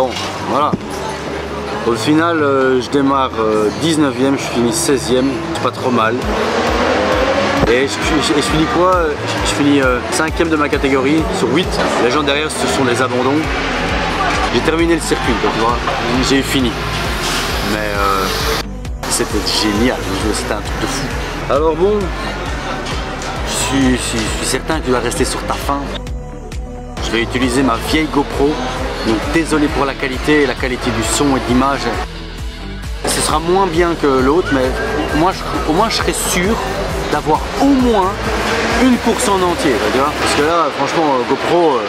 Bon, voilà. Au final, je démarre 19e, je finis 16e, c'est pas trop mal. Et je finis quoi? Je finis 5e de ma catégorie sur 8. Les gens derrière, ce sont des abandons. J'ai terminé le circuit, donc tu vois, j'ai fini. Mais c'était génial, c'était un truc de fou. Alors bon, je suis certain que tu vas rester sur ta faim. Je vais utiliser ma vieille GoPro, donc désolé pour la qualité du son et de l'image. Ce sera moins bien que l'autre, mais moi, au moins je serai sûr d'avoir au moins une course en entier, tu vois. Parce que là, franchement, GoPro,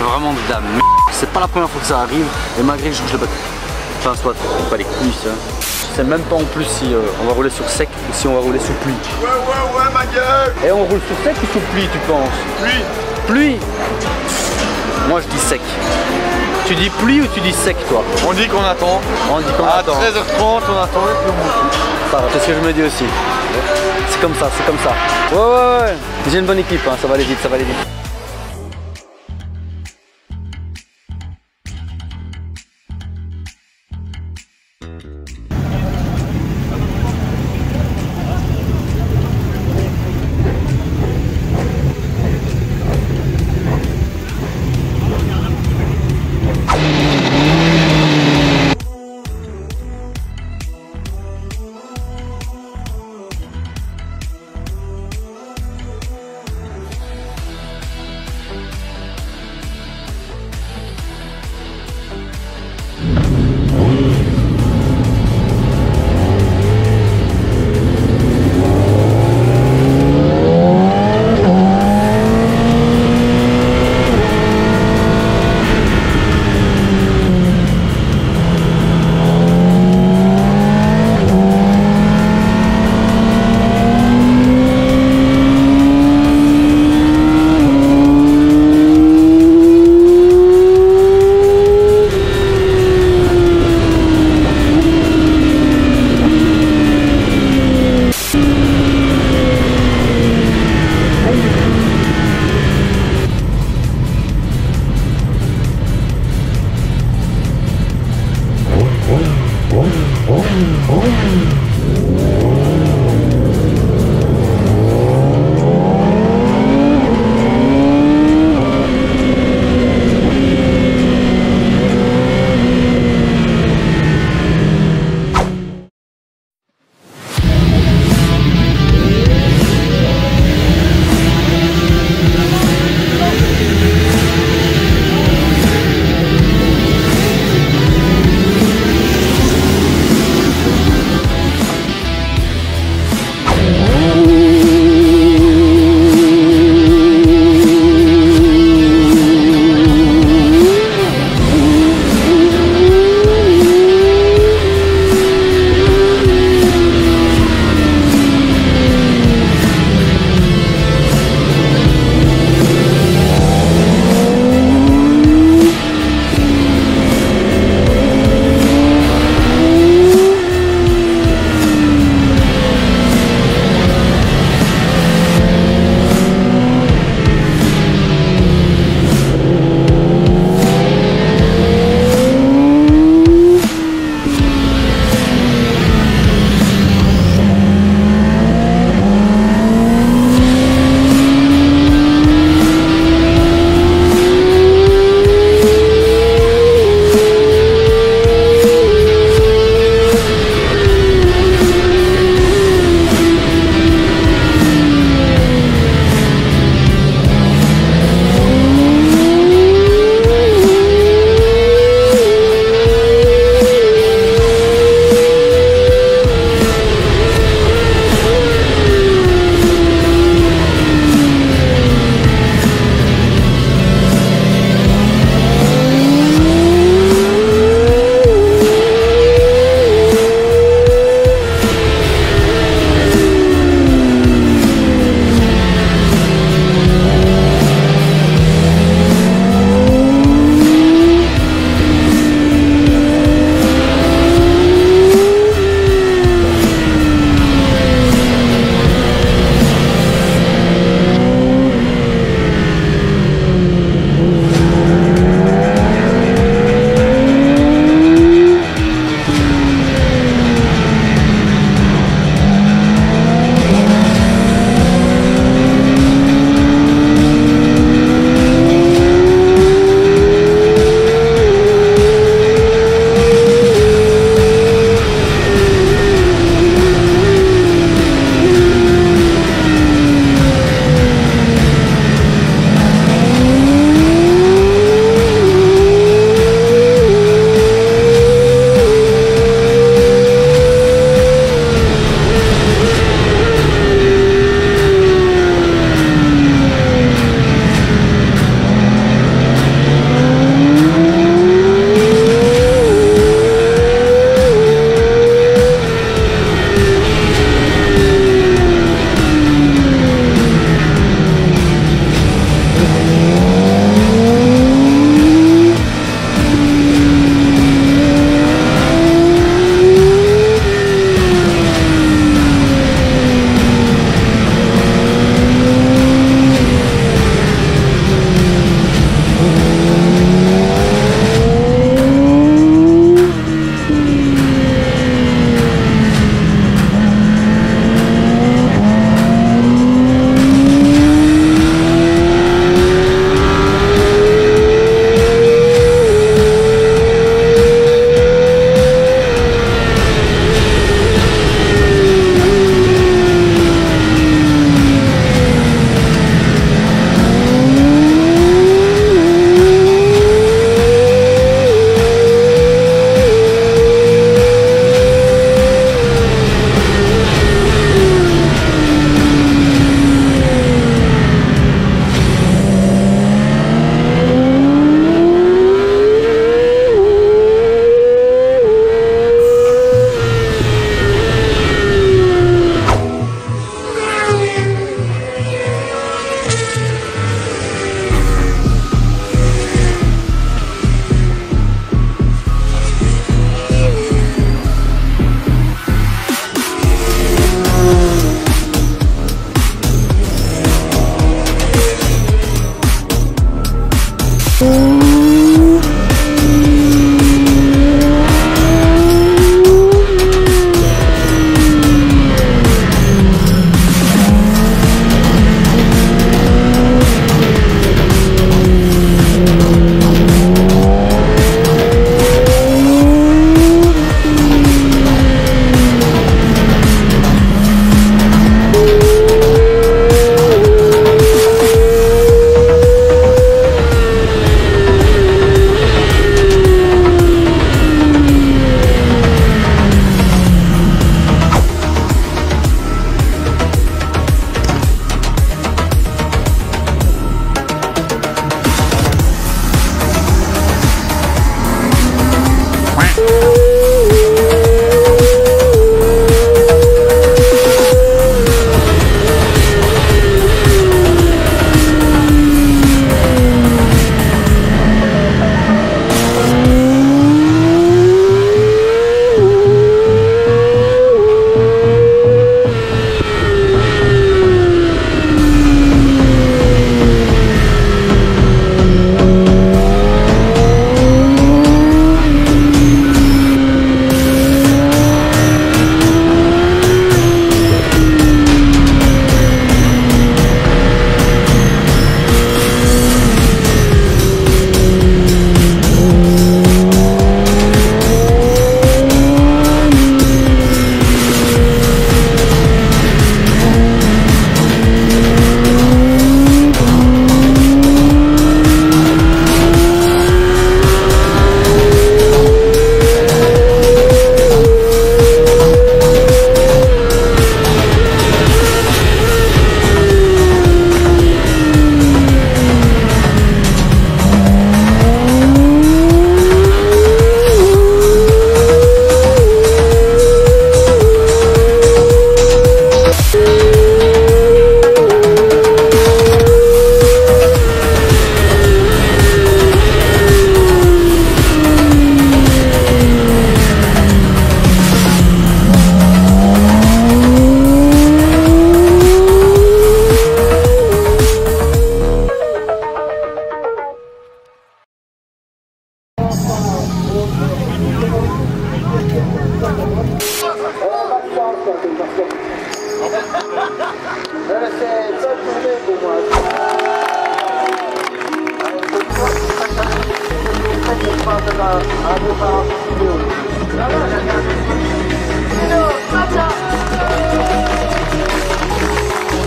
vraiment de la merde. C'est pas la première fois que ça arrive, et malgré que je le batte. Enfin, soit, pas les couilles, ça. Je sais même pas en plus si on va rouler sur sec ou si on va rouler sous pluie. Ouais, ouais, ouais, ma gueule. Et on roule sur sec ou sous pluie, tu penses? Pluie. Pluie. Moi, je dis sec. Tu dis pluie ou tu dis sec, toi? On dit qu'on attend. On dit qu'on attend. À 13h30, on attend et puis on bouge. Ça va, c'est ce que je me dis aussi. C'est comme ça, c'est comme ça. Ouais, ouais, ouais. J'ai une bonne équipe, hein. Ça va aller vite, ça va aller vite.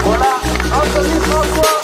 Voilà, Anthony François.